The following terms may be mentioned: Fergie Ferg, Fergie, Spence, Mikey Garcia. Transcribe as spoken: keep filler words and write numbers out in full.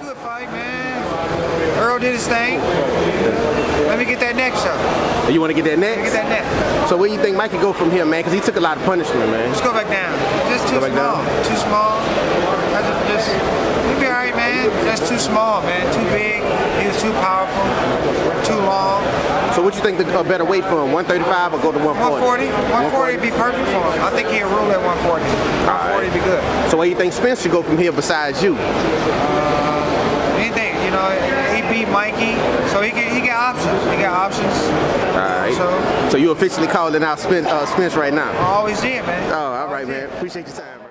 to the fight, man. Earl did his thing. Let me get that neck shot. You want to get that neck? Get that neck. So where you think Mike could go from here, man? Because he took a lot of punishment, man. Just go back down. Just too small. Down. Too small. I just, he'll be all right, man. Just too small, man. Too big. He was too powerful. Too long. So what you think the a better weight for him? one thirty-five or go to one forty? one forty. one forty would be perfect for him. I think he'll rule at one forty. one forty would be good. So where you think Spence should go from here besides you? Uh, anything, you know. He beat Mikey, so he can he got options. He got options. All right. So, so you officially calling out Spence, uh, Spence right now? I always did, man. Oh, all right, man. Appreciate your time.